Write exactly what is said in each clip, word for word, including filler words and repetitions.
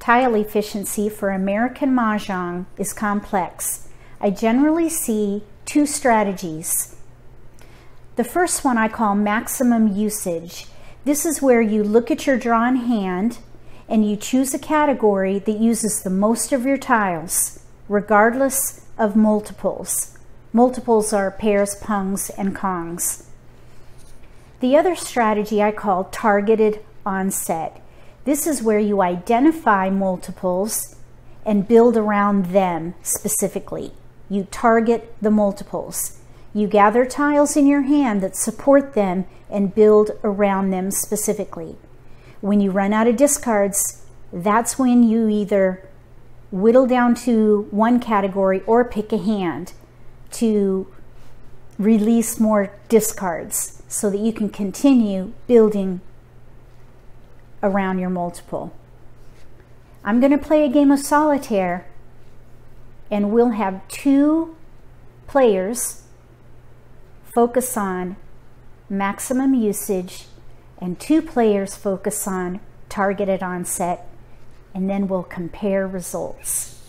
Tile efficiency for American Mah Jongg is complex. I generally see two strategies. The first one I call maximum usage. This is where you look at your drawn hand and you choose a category that uses the most of your tiles, regardless of multiples. Multiples are pairs, pungs, and kongs. The other strategy I call targeted onset. This is where you identify multiples and build around them specifically. You target the multiples. You gather tiles in your hand that support them and build around them specifically. When you run out of discards, that's when you either whittle down to one category or pick a hand to release more discards so that you can continue building around your multiple. I'm going to play a game of solitaire, and we'll have two players focus on maximum usage and two players focus on targeted onset, and then we'll compare results.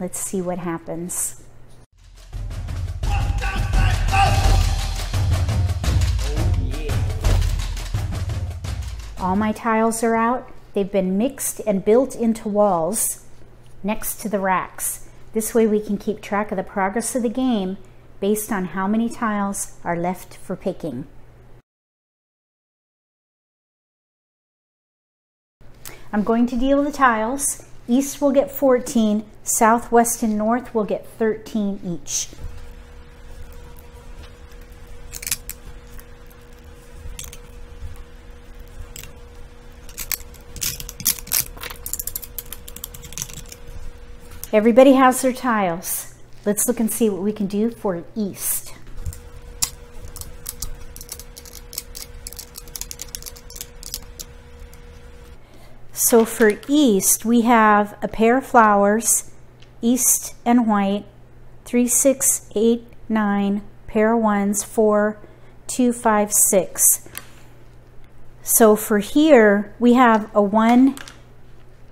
Let's see what happens. All my tiles are out. They've been mixed and built into walls next to the racks. This way we can keep track of the progress of the game based on how many tiles are left for picking. I'm going to deal the tiles. East will get fourteen, south, west, and north will get thirteen each. Everybody has their tiles. Let's look and see what we can do for East. So for East, we have a pair of flowers, East and white, three, six, eight, nine, pair of ones, four, two, five, six. So for here, we have a one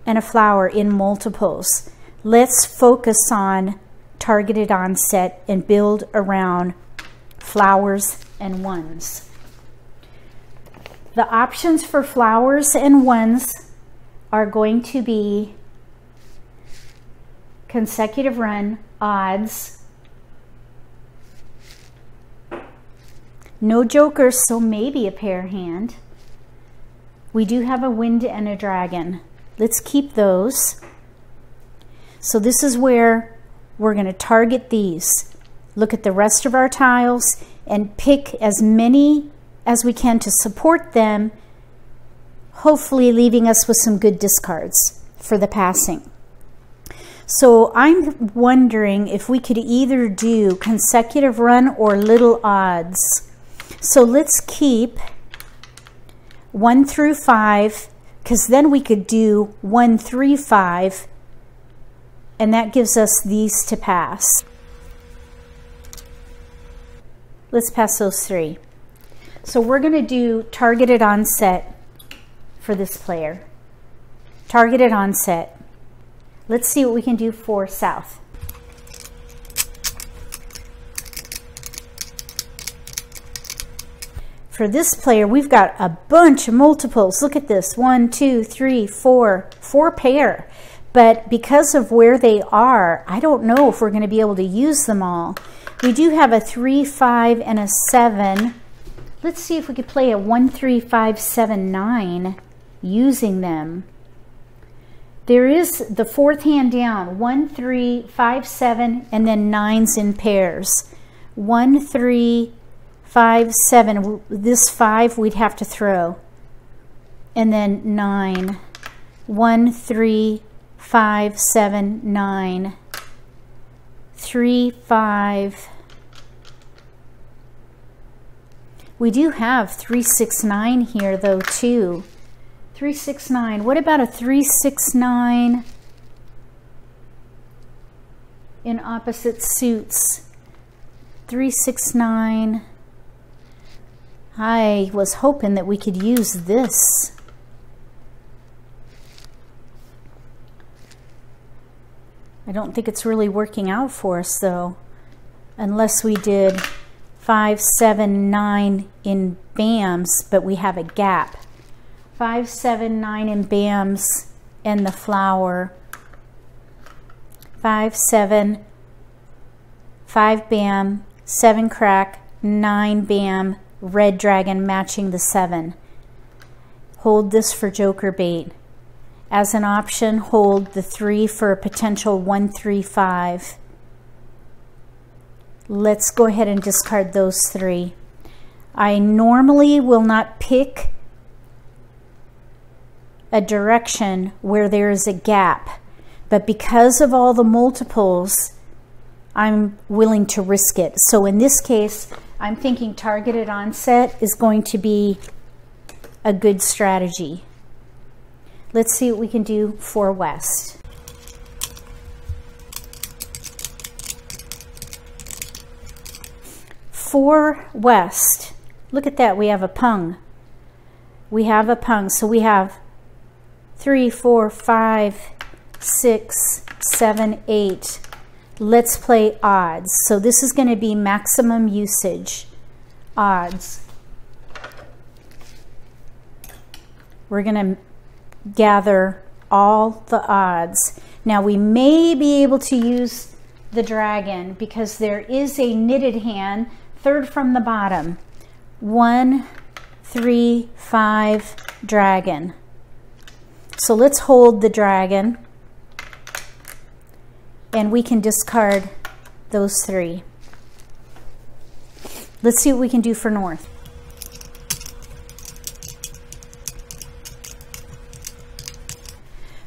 and a flower in multiples. Let's focus on targeted onset and build around flowers and ones. The options for flowers and ones are going to be consecutive run, odds, no jokers, so maybe a pair hand. We do have a wind and a dragon. Let's keep those. So this is where we're going to target these. Look at the rest of our tiles and pick as many as we can to support them, hopefully leaving us with some good discards for the passing. So I'm wondering if we could either do consecutive run or little odds. So let's keep one through five, because then we could do one, three, five, and that gives us these to pass. Let's pass those three. So we're gonna do targeted onset for this player. Targeted onset. Let's see what we can do for South. For this player, we've got a bunch of multiples. Look at this, one, two, three, four, four pair. But because of where they are, I don't know if we're going to be able to use them all. We do have a three, five, and a seven. Let's see if we could play a one, three, five, seven, nine using them. There is the fourth hand down, one, three, five, seven, and then nines in pairs. One, three, five, seven. This five we'd have to throw. And then nine, one, three, five, seven, nine, three, five. We do have three, six, nine here though too. Three, six, nine. What about a three, six, nine in opposite suits? Three, six, nine. I was hoping that we could use this. I don't think it's really working out for us though, unless we did five, seven, nine in B A Ms, but we have a gap. Five, seven, nine in B A Ms and the flower. Five, seven, five B A M, seven crack, nine B A M, red dragon matching the seven. Hold this for joker bait. As an option, hold the three for a potential one, three, five. Let's go ahead and discard those three. I normally will not pick a direction where there is a gap, but because of all the multiples, I'm willing to risk it. So in this case, I'm thinking targeted onset is going to be a good strategy. Let's see what we can do for West. For West, look at that, we have a pung. We have a pung, so we have three, four, five, six, seven, eight. Let's play odds. So this is going to be maximum usage, odds. We're going to gather all the odds. Now we may be able to use the dragon because there is a knitted hand, third from the bottom. One, three, five, dragon. So let's hold the dragon and we can discard those three. Let's see what we can do for North.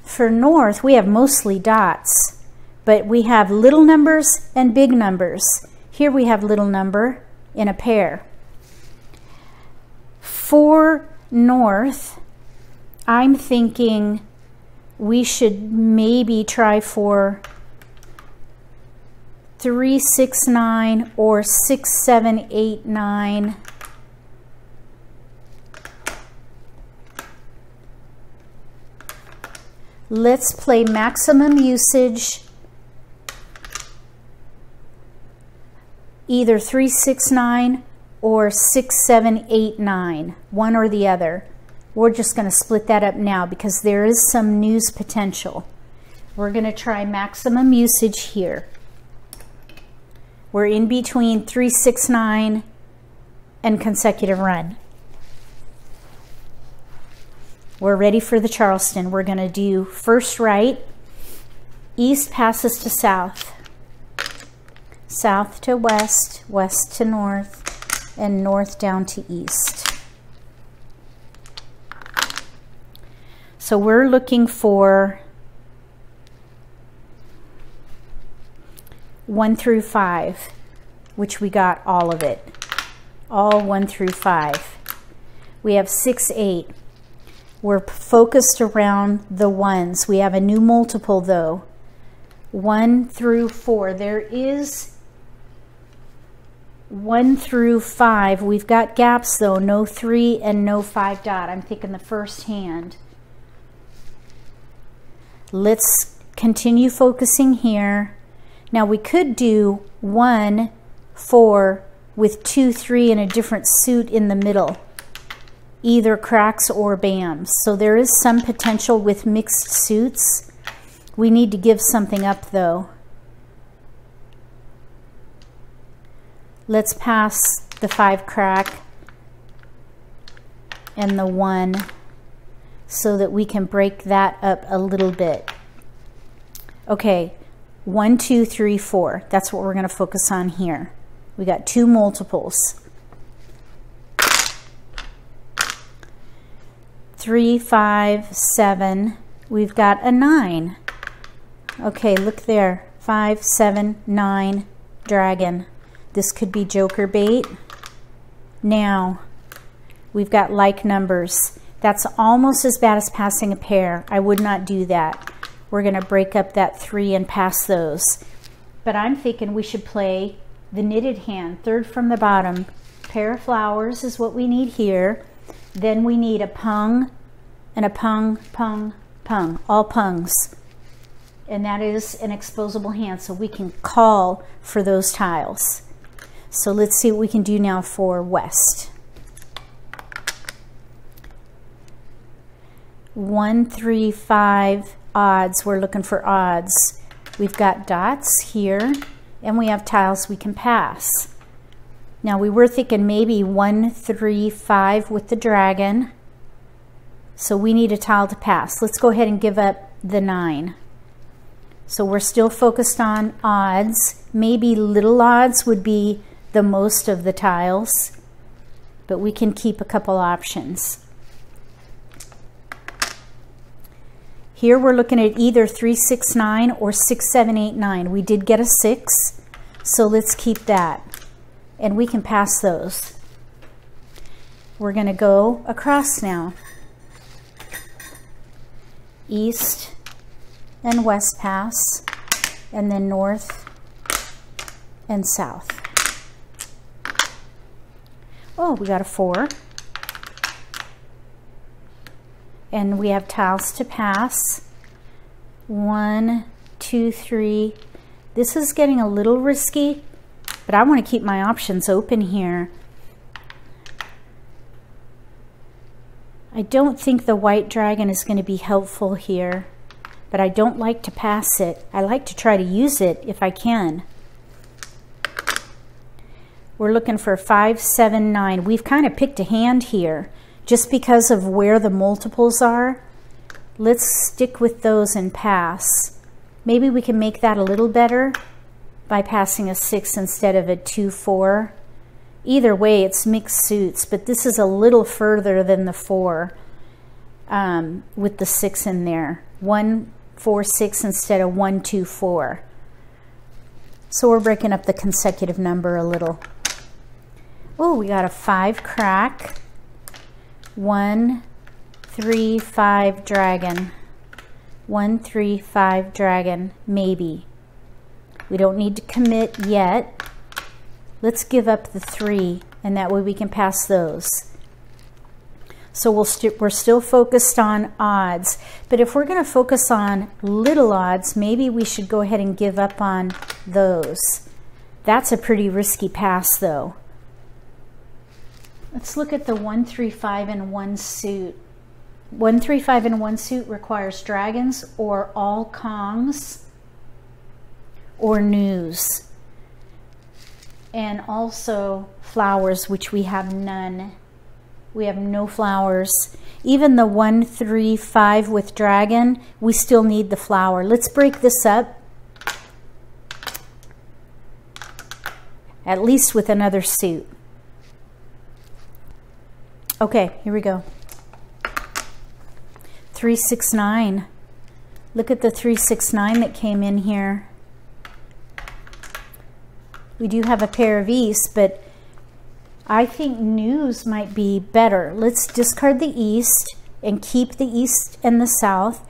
For North, we have mostly dots, but we have little numbers and big numbers. Here we have little number in a pair. For North, I'm thinking we should maybe try for three, six, nine, or six, seven, eight, nine. Let's play maximum usage, either three, six, nine, or six, seven, eight, nine, one or the other. We're just going to split that up now because there is some news potential. We're going to try maximum usage here. We're in between three, six, nine, and consecutive run. We're ready for the Charleston. We're gonna do first right, east passes to south, south to west, west to north, and north down to east. So we're looking for one through five, which we got all of it, all one through five. We have six, eight. We're focused around the ones. We have a new multiple though, one through four. There is one through five. We've got gaps though, no three and no five dot. I'm thinking the first hand. Let's continue focusing here. Now we could do one, four with two, three and a different suit in the middle, either cracks or B A Ms. So there is some potential with mixed suits. We need to give something up though. Let's pass the five crack and the one so that we can break that up a little bit. Okay, one, two, three, four. That's what we're gonna focus on here. We got two multiples. Three, five, seven, we've got a nine. Okay, look there, five, seven, nine, dragon. This could be joker bait. Now, we've got like numbers. That's almost as bad as passing a pair. I would not do that. We're gonna break up that three and pass those. But I'm thinking we should play the knitted hand, third from the bottom. Pair of flowers is what we need here. Then we need a pung and a pung, pung, pung, all pungs. and that is an exposable hand, so we can call for those tiles. So let's see what we can do now for west. One, three, five, odds. We're looking for odds. We've got dots here, and we have tiles we can pass. Now we were thinking maybe one, three, five with the dragon. So we need a tile to pass. Let's go ahead and give up the nine. So we're still focused on odds. Maybe little odds would be the most of the tiles, but we can keep a couple options. Here we're looking at either three, six, nine or six, seven, eight, nine. We did get a six, so let's keep that. And we can pass those. We're going to go across now. East and west pass, and then north and south. Oh, we got a four. And we have tiles to pass. One, two, three. This is getting a little risky, but I want to keep my options open here. I don't think the white dragon is going to be helpful here, but I don't like to pass it. I like to try to use it if I can. We're looking for five, seven, nine. We've kind of picked a hand here just because of where the multiples are. Let's stick with those and pass. Maybe we can make that a little better by passing a six instead of a two, four. Either way, it's mixed suits, but this is a little further than the four um, with the six in there. One, four, six instead of one, two, four. So we're breaking up the consecutive number a little. Oh, we got a five crack. One, three, five dragon. One, three, five dragon, maybe. We don't need to commit yet. Let's give up the three, and that way we can pass those. So we'll st we're still focused on odds, but if we're gonna focus on little odds, maybe we should go ahead and give up on those. That's a pretty risky pass though. Let's look at the one, three, five, and one suit. One, three, five, and one suit requires dragons or all kongs or news, and also flowers, which we have none. We have no flowers. Even the one, three, five with dragon, we still need the flower. Let's break this up, at least with another suit. Okay, here we go. Three, six, nine. Look at the three, six, nine that came in here. We do have a pair of east, but I think news might be better. Let's discard the east and keep the east and the south,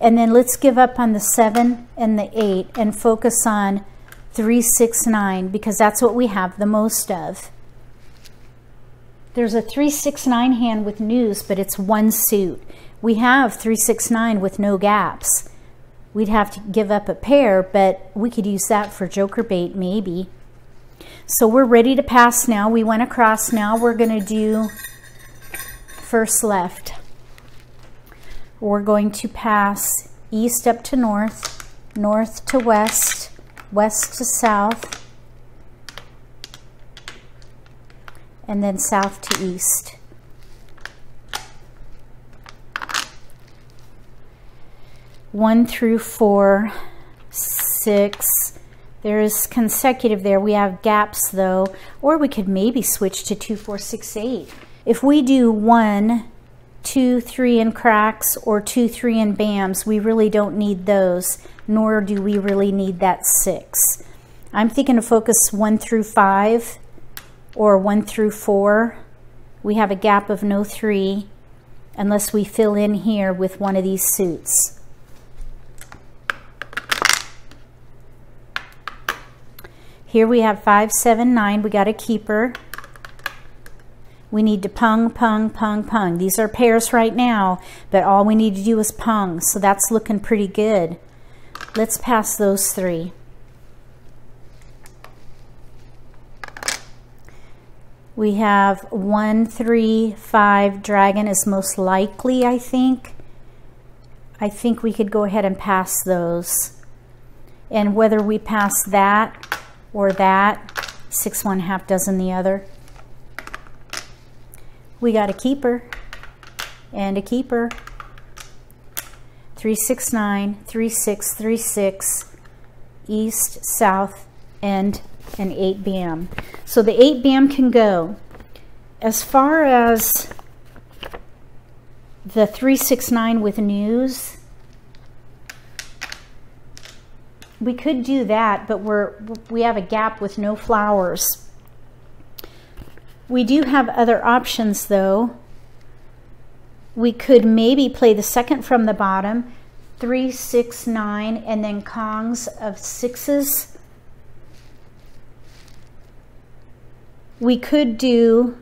and then let's give up on the seven and the eight and focus on three, six, nine, because that's what we have the most of. There's a three, six, nine hand with news, but it's one suit. We have three, six, nine with no gaps. We'd have to give up a pair, but we could use that for joker bait maybe. So we're ready to pass now. We went across. Now we're going to do first left. We're going to pass east up to north, north to west, west to south, and then south to east. One through four, six. There is consecutive there. We have gaps though, or we could maybe switch to two, four, six, eight. If we do one, two, three in cracks or two, three in bams, we really don't need those, nor do we really need that six. I'm thinking to focus one through five or one through four. We have a gap of no three unless we fill in here with one of these suits. Here we have five, seven, nine. We got a keeper. We need to pung, pung, pung, pung. These are pairs right now, but all we need to do is pung, so that's looking pretty good. Let's pass those three. We have one, three, five. Dragon is most likely, I think. I think we could go ahead and pass those. And whether we pass that or that, six, one half dozen the other. We got a keeper and a keeper. Three, six, nine, three, six, three, six, east, south, and an eight B M. So the eight B M can go. As far as the three six nine with news, we could do that, but we're we have a gap with no flowers. We do have other options though. We could maybe play the second from the bottom, three six nine, and then Kongs of sixes. We could do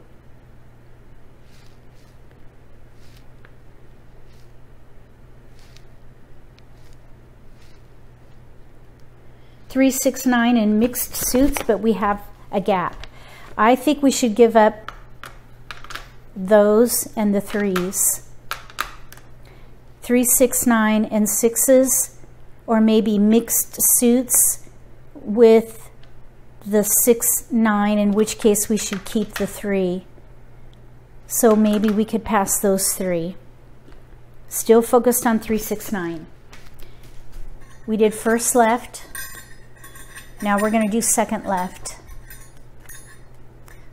three, six, nine in mixed suits, but we have a gap. I think we should give up those and the threes. Three, six, nine and sixes, or maybe mixed suits with the six, nine, in which case we should keep the three. So maybe we could pass those three. Still focused on three, six, nine. We did first left. Now we're gonna do second left.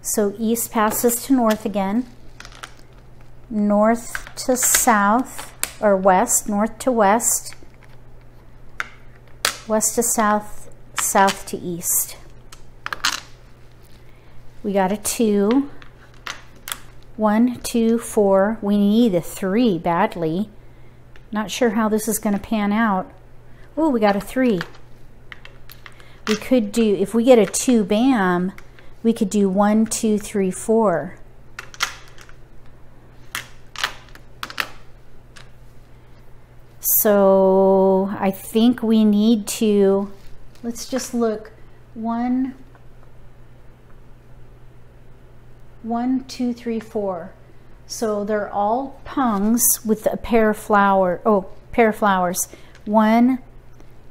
So east passes to north again. North to south, or west, north to west. West to south, south to east. We got a two, one, two, four. We need a three badly. Not sure how this is gonna pan out. Oh, we got a three. We could do, if we get a two bam, we could do one, two, three, four. So I think we need to, let's just look, one, one, two, three, four. So they're all pungs with a pair of flower, oh, pair of flowers. One,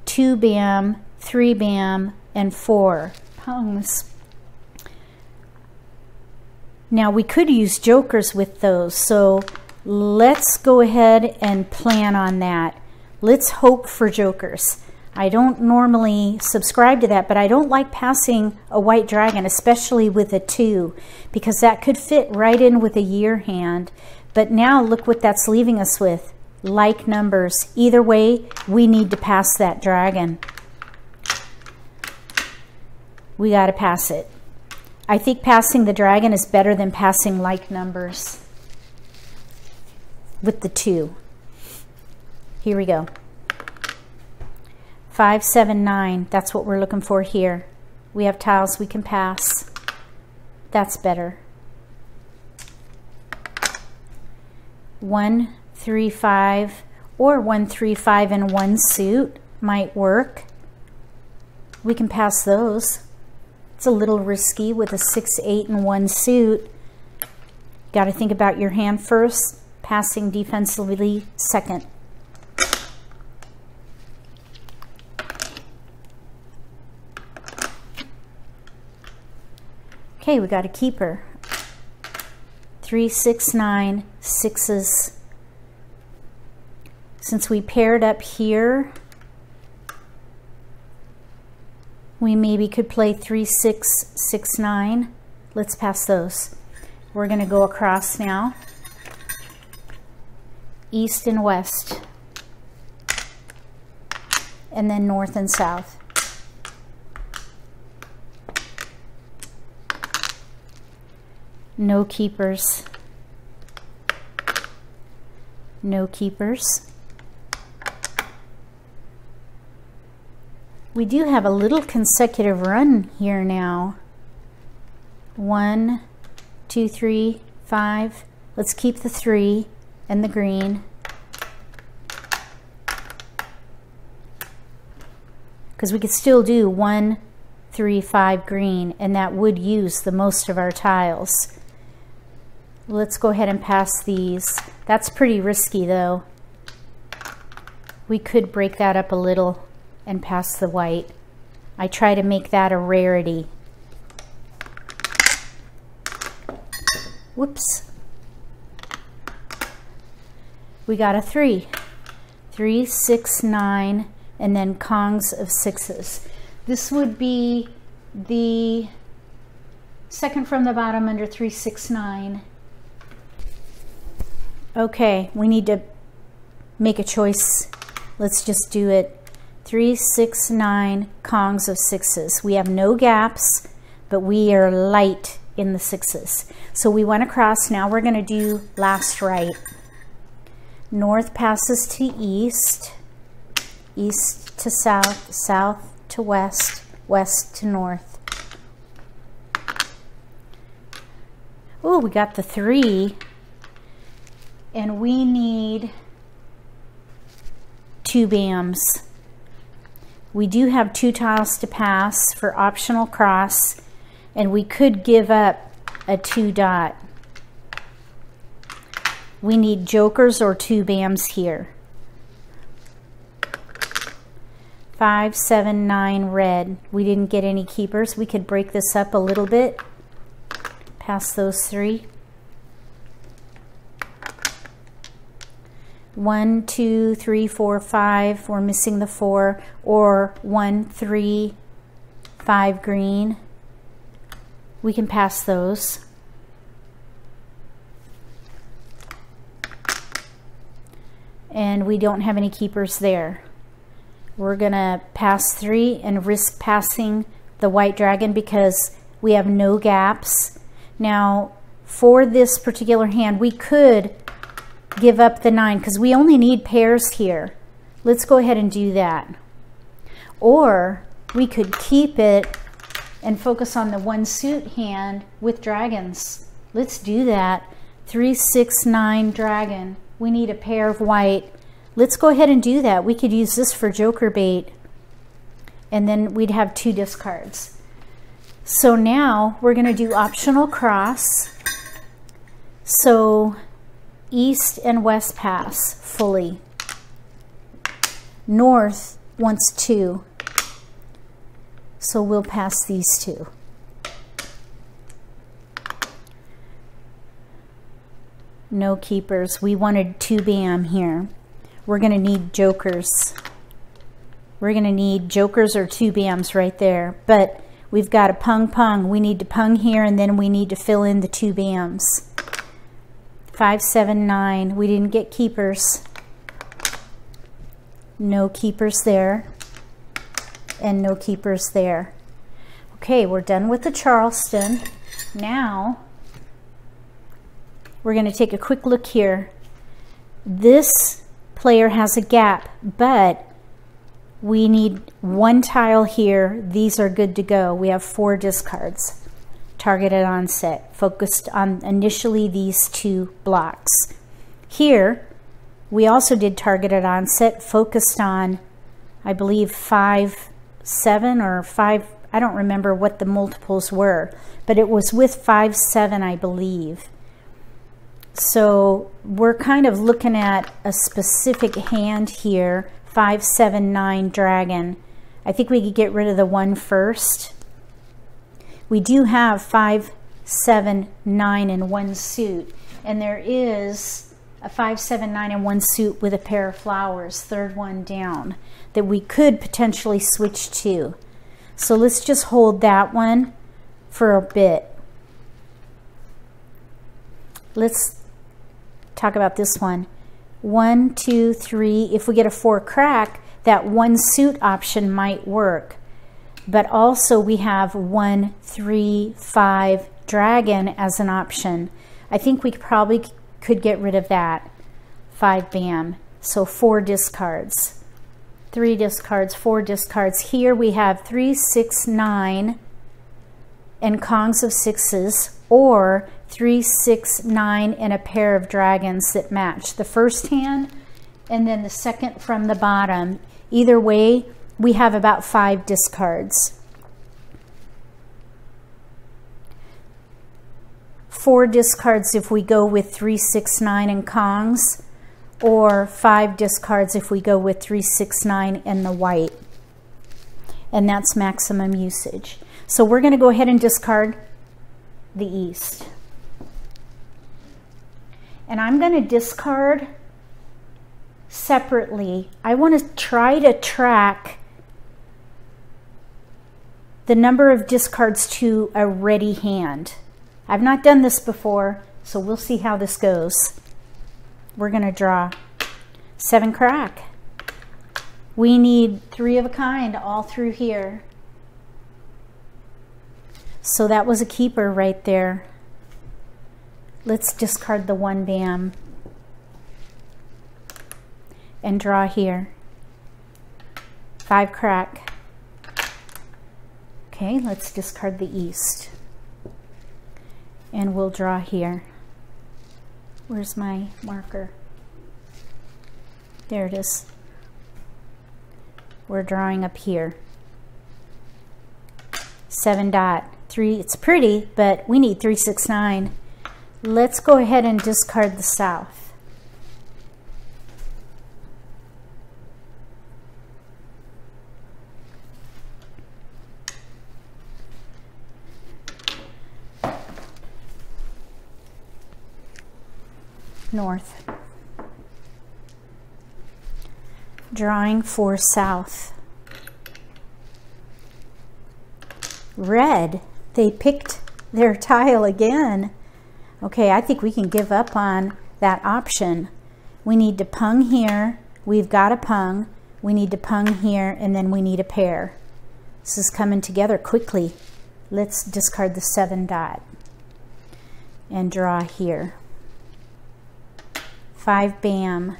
two bam, three bam, and four pungs. Now we could use jokers with those, so let's go ahead and plan on that. Let's hope for jokers. I don't normally subscribe to that, but I don't like passing a white dragon, especially with a two, because that could fit right in with a year hand. But now look what that's leaving us with, like numbers. Either way, we need to pass that dragon. We got to pass it. I think passing the dragon is better than passing like numbers with the two. Here we go. Five, seven, nine, that's what we're looking for here. We have tiles we can pass. That's better. One, three, five, or one, three, five in one suit might work. We can pass those. It's a little risky with a six, eight in one suit. Got to think about your hand first, passing defensively second. Okay, we got a keeper. Three, six, nine, sixes. Since we paired up here, we maybe could play three, six, six, nine. Let's pass those. We're gonna go across now. East and west. And then north and south. No keepers. No keepers. We do have a little consecutive run here now. One, two, three, five. Let's keep the three and the green. because we could still do one, three, five green, and that would use the most of our tiles. Let's go ahead and pass these. That's pretty risky though. We could break that up a little and pass the white. I try to make that a rarity. Whoops. We got a three. Three, six, nine, and then kongs of sixes. This would be the second from the bottom under three, six, nine. Okay, we need to make a choice. Let's just do it. Three, six, nine, kongs of sixes. We have no gaps, but we are light in the sixes. So we went across. Now we're going to do last right. North passes to east, east to south, south to west, west to north. Oh, we got the three, and we need two bams. We do have two tiles to pass for optional cross, and we could give up a two dot. We need jokers or two bams here. Five, seven, nine, red. We didn't get any keepers. We could break this up a little bit. Pass those three. One, two, three, four, five. We're missing the four. Or one, three, five green. We can pass those. And we don't have any keepers there. We're gonna pass three and risk passing the white dragon because we have no gaps. Now for this particular hand, we could give up the nine because we only need pairs here. Let's go ahead and do that. Or we could keep it and focus on the one suit hand with dragons. Let's do that. Three, six, nine, dragon. We need a pair of white. Let's go ahead and do that. We could use this for joker bait, and then we'd have two discards. So now we're going to do optional cross. So east and west pass fully. North wants two, so we'll pass these two. No keepers. We wanted two bam here. We're going to need jokers. We're going to need jokers or two bams right there. But we've got a pung pung. We need to pung here, and then we need to fill in the two bams. Five, seven, nine. We didn't get keepers. No keepers there. And no keepers there. Okay, we're done with the Charleston. Now we're going to take a quick look here. This player has a gap, but we need one tile here. These are good to go. We have four discards. Targeted onset, focused on initially these two blocks. Here, we also did targeted onset, focused on, I believe, five, seven, or five. I don't remember what the multiples were, but it was with five, seven, I believe. So we're kind of looking at a specific hand here, five, seven, nine, dragon. I think we could get rid of the one first. We do have five, seven, nine, and one suit. And there is a five, seven, nine, and one suit with a pair of flowers, third one down, that we could potentially switch to. So let's just hold that one for a bit. Let's talk about this one. One, two, three. If we get a four crack, that one suit option might work. But also we have one, three, five, dragon as an option. I think we probably could get rid of that. Five bam. So four discards. Three discards, four discards. Here we have three, six, nine, and kongs of sixes, or three, six, nine, and a pair of dragons that match the first hand and then the second from the bottom. Either way, we have about five discards. Four discards if we go with three, six, nine and Kongs, or five discards if we go with three, six, nine and the white. And that's maximum usage. So we're going to go ahead and discard the East. And I'm going to discard separately. I want to try to track the number of discards to a ready hand. I've not done this before, so we'll see how this goes. We're going to draw seven crack. We need three of a kind all through here. So that was a keeper right there. Let's discard the one bam and draw here. Five crack. Okay, let's discard the East. And we'll draw here. Where's my marker? There it is. We're drawing up here. Seven dot. Three, it's pretty, but we need three, six, nine. Let's go ahead and discard the South. North. Drawing for South. Red. They picked their tile again. Okay, I think we can give up on that option. We need to pung here. We've got a pung. We need to pung here, and then we need a pair. This is coming together quickly. Let's discard the seven dot and draw here. Five bam.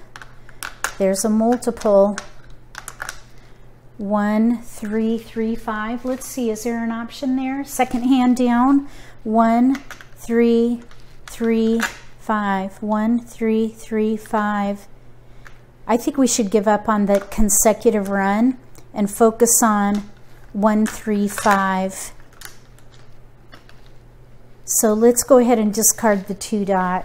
There's a multiple. One, three, three, five. Let's see, is there an option there? Second hand down. One, three, three, five. One, three, three, five. I think we should give up on the consecutive run and focus on one, three, five. So let's go ahead and discard the two dot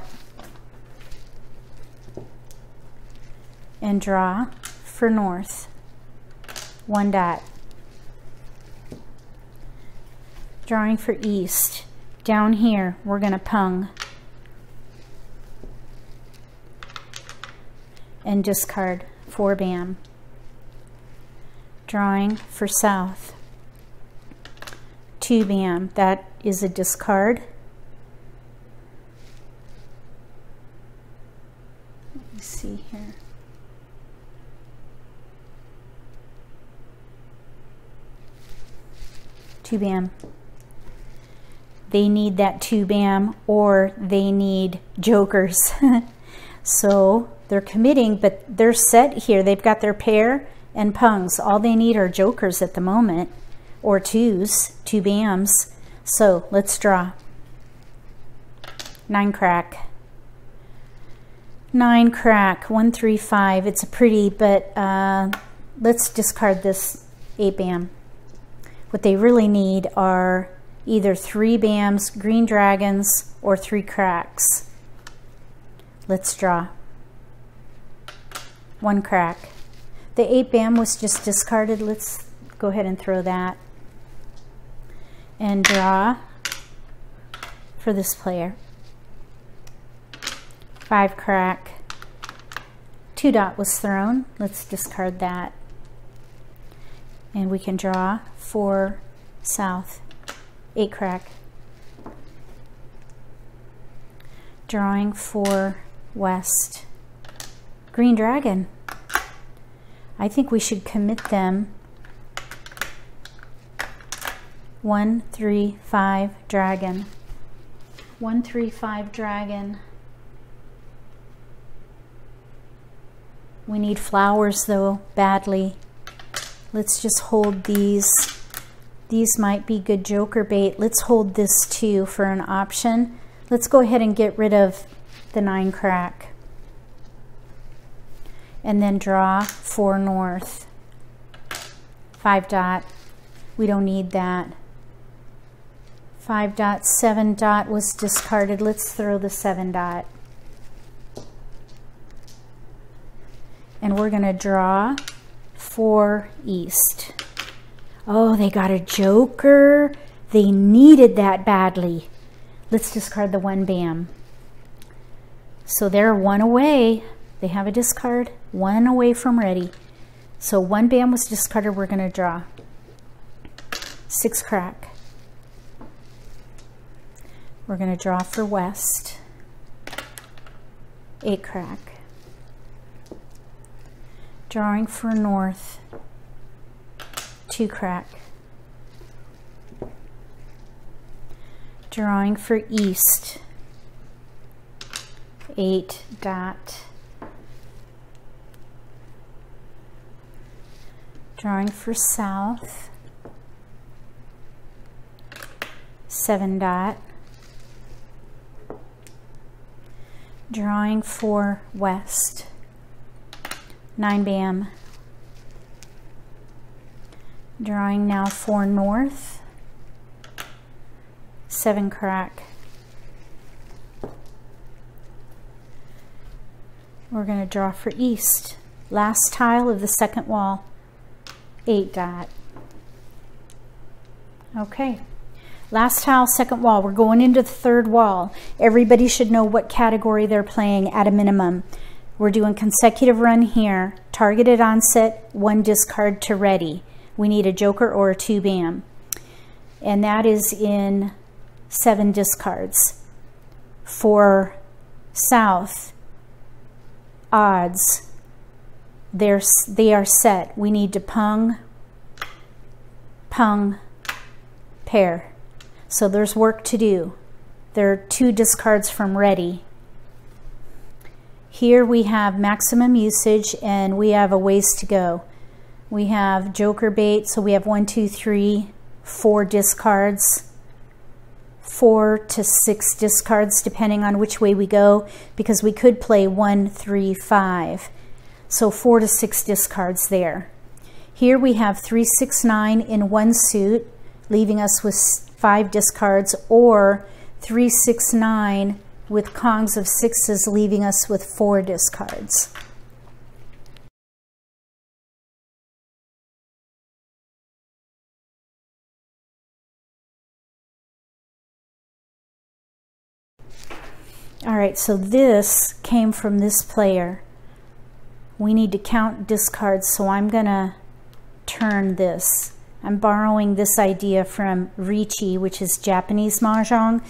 and draw for North. One dot. Drawing for East. Down here, we're going to pung and discard four bam. Drawing for South. Two bam. That is a discard. Let me see here. Two bam. They need that two bam, or they need jokers. So they're committing, but they're set here. They've got their pair and pungs. All they need are jokers at the moment, or twos, two bams. So let's draw. Nine crack. Nine crack. One, three, five. It's a pretty, but uh, let's discard this eight bam. What they really need are either three bams, green dragons, or three cracks. Let's draw. One crack. The eight bam was just discarded. Let's go ahead and throw that. And draw for this player. Five crack. Two dot was thrown. Let's discard that. And we can draw for South. Eight crack. Drawing for West. Green dragon. I think we should commit them. One, three, five, dragon. One, three, five, dragon. We need flowers though, badly. Let's just hold these. These might be good joker bait. Let's hold this too for an option. Let's go ahead and get rid of the nine crack. And then draw for North. five dot, we don't need that. Five dot, seven dot was discarded. Let's throw the seven dot. And we're gonna draw four east. Oh, they got a joker. They needed that badly. Let's discard the one bam. So they're one away. They have a discard, one away from ready. So one bam was discarded, we're gonna draw. Six crack. We're gonna draw for west. Eight crack. Drawing for north. Two crack. Drawing for east. Eight dot. Drawing for south. Seven dot. Drawing for west. Nine bam. Drawing now for north. Seven crack. We're going to draw for east. Last tile of the second wall. Eight dot. Okay. Last tile, second wall. We're going into the third wall. Everybody should know what category they're playing at a minimum. We're doing consecutive run here. Targeted onset, one discard to ready. We need a joker or a two bam. And that is in seven discards. For south, odds, they're, they are set. We need to pung, pung, pair. So there's work to do. There are two discards from ready. Here we have maximum usage and we have a ways to go. We have joker bait, so we have one, two, three, four discards, four to six discards depending on which way we go, because we could play one, three, five. So four to six discards there. Here we have three, six, nine in one suit, leaving us with five discards, or three, six, nine with kongs of sixes, leaving us with four discards. All right, so this came from this player. We need to count discards, so I'm gonna turn this. I'm borrowing this idea from Ricci, which is Japanese Mahjong,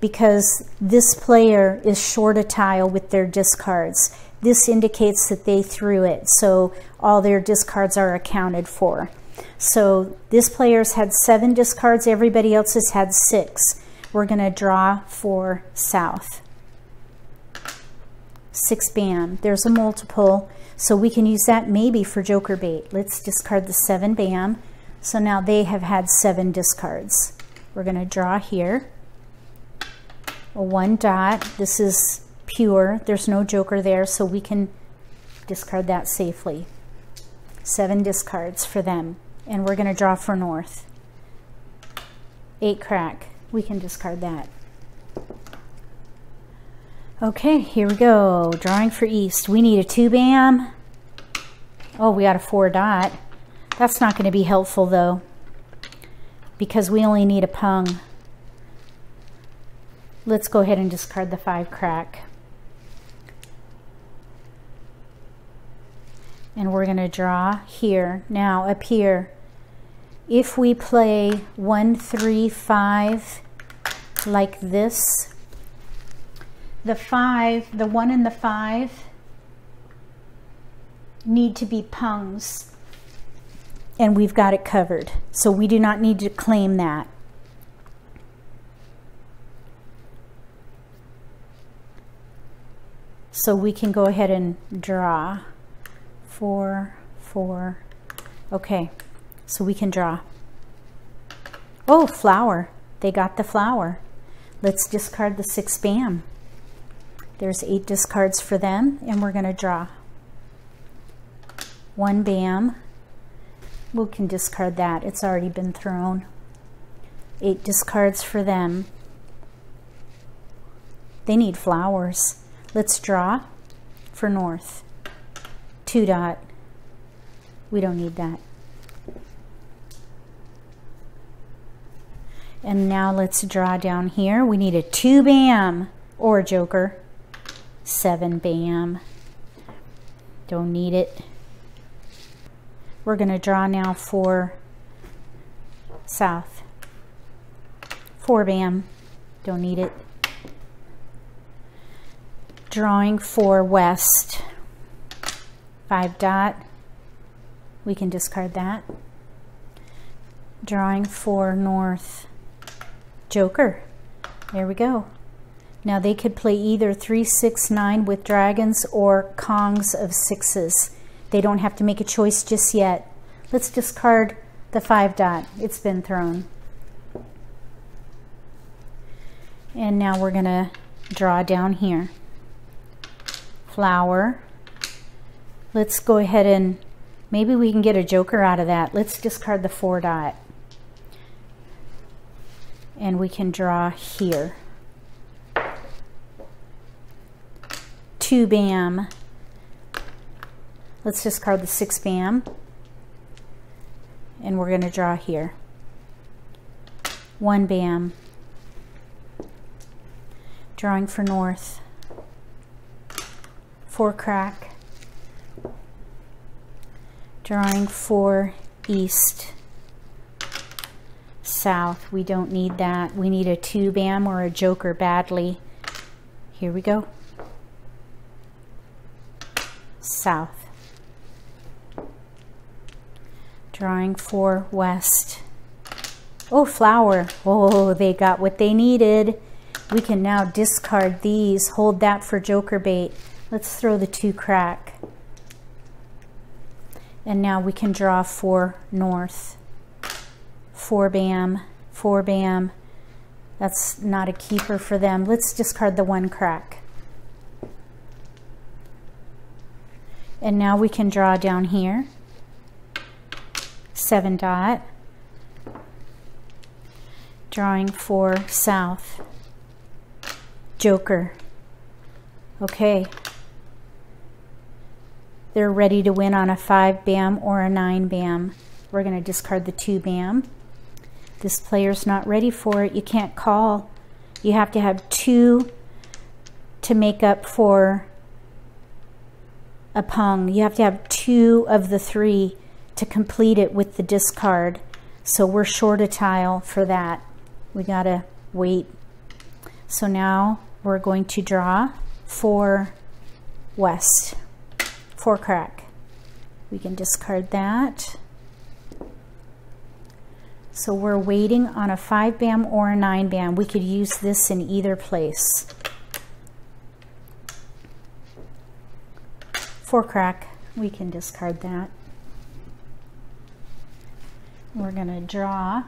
because this player is short a tile with their discards. This indicates that they threw it, so all their discards are accounted for. So this player's had seven discards, everybody else has had six. We're gonna draw for south. Six bam, there's a multiple, so we can use that maybe for joker bait. Let's discard the seven bam. So now they have had seven discards. We're gonna draw here. A one dot, this is pure, there's no joker there, so we can discard that safely. Seven discards for them, and we're gonna draw for north. Eight crack, we can discard that. Okay, here we go, drawing for east. We need a two bam. Oh, we got a four dot. That's not gonna be helpful though, because we only need a pung. Let's go ahead and discard the five crack. And we're gonna draw here. Now up here, if we play one, three, five like this, the five, the one and the five need to be pungs, and we've got it covered. So we do not need to claim that. So we can go ahead and draw four, four. Okay, so we can draw. Oh, flower, they got the flower. Let's discard the six bam. There's eight discards for them, and we're gonna draw. One bam, we can discard that. It's already been thrown. Eight discards for them. They need flowers. Let's draw for north. Two dot. We don't need that. And now let's draw down here. We need a two bam or a joker. Seven bam. Don't need it. We're going to draw now for south. Four bam. Don't need it. Drawing for west. Five dot. We can discard that. Drawing for north. Joker. There we go. Now they could play either three, six, nine with dragons or kongs of sixes. They don't have to make a choice just yet. Let's discard the five dot. It's been thrown. And now we're going to draw down here. Flower. Let's go ahead and maybe we can get a joker out of that. Let's discard the four dot. And we can draw here. Two bam. Let's discard the six bam. And we're going to draw here. One bam. Drawing for north. Four crack. Drawing for east. South. We don't need that. We need a two bam or a joker badly. Here we go. South. Drawing for west. Oh, flower. Oh, they got what they needed. We can now discard these. Hold that for joker bait. Let's throw the two crack. And now we can draw for north. Four bam, four bam. That's not a keeper for them. Let's discard the one crack. And now we can draw down here. Seven dot. Drawing for south. Joker. Okay. They're ready to win on a five bam or a nine bam. We're going to discard the two bam. This player's not ready for it. You can't call. You have to have two to make up for a pong. You have to have two of the three to complete it with the discard. So we're short a tile for that. We gotta wait. So now we're going to draw for west. Four crack. We can discard that. So we're waiting on a five bam or a nine bam. We could use this in either place. Four crack, we can discard that. We're gonna draw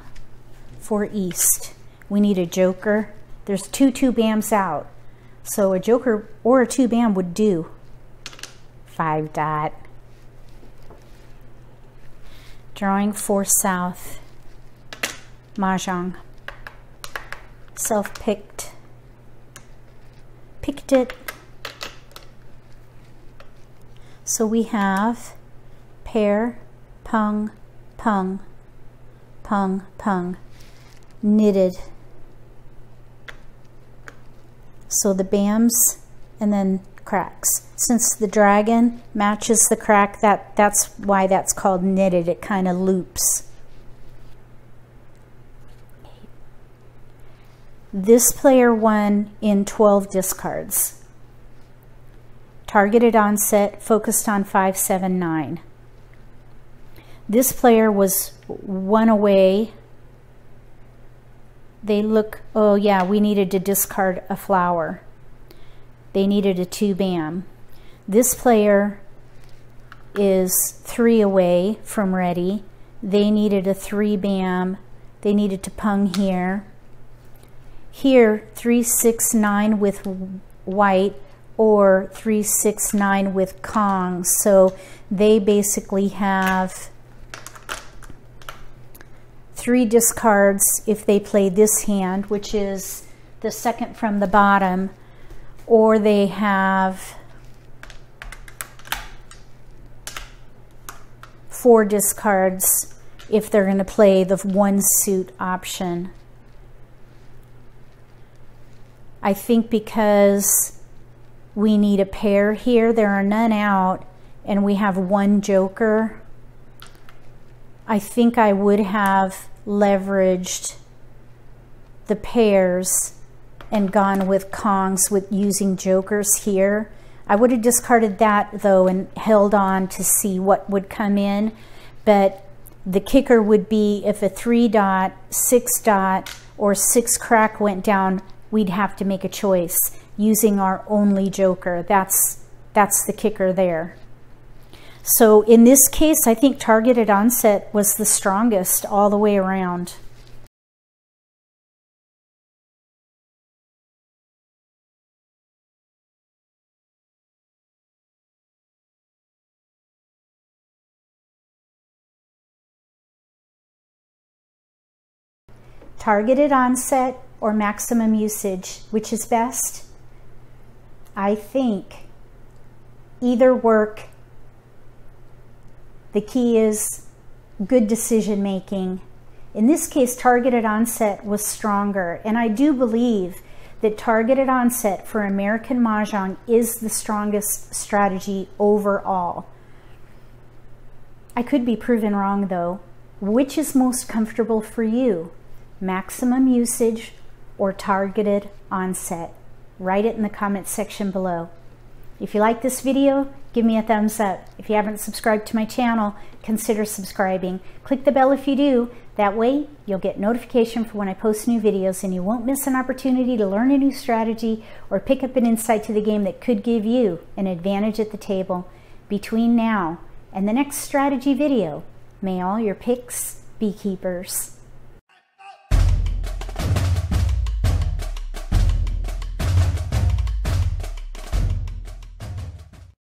for east. We need a joker. There's two two bams out. So a joker or a two bam would do. Five dot. Drawing for south. Mahjong. Self-picked. Picked it. So we have pair, pung, pung, pung, pung, knitted. So the bams and then cracks. Since the dragon matches the crack, that, that's why that's called knitted. It kind of loops. This player won in twelve discards. Targeted onset, focused on five, seven, nine. This player was one away. They look, oh yeah, we needed to discard a flower. They needed a two bam. This player is three away from ready. They needed a three bam. They needed to pung here. Here, three, six, nine with white or three, six, nine with kongs. So they basically have three discards if they play this hand, which is the second from the bottom, or they have four discards if they're going to play the one suit option. I think because we need a pair here, there are none out, and we have one joker, I think I would have leveraged the pairs and gone with Kongs with using jokers here. I would have discarded that though and held on to see what would come in. But the kicker would be if a three dot, six dot, or six crack went down, we'd have to make a choice using our only joker. That's, that's the kicker there. So in this case, I think targeted onset was the strongest all the way around. Targeted onset or maximum usage, which is best? I think either work. The key is good decision making. In this case, targeted onset was stronger, and I do believe that targeted onset for American Mahjong is the strongest strategy overall. I could be proven wrong though. Which is most comfortable for you? Maximum usage or targeted onset? Write it in the comments section below. If you like this video, give me a thumbs up. If you haven't subscribed to my channel, consider subscribing. Click the bell if you do. That way you'll get notification for when I post new videos, and you won't miss an opportunity to learn a new strategy or pick up an insight to the game that could give you an advantage at the table. Between now and the next strategy video, may all your picks be keepers.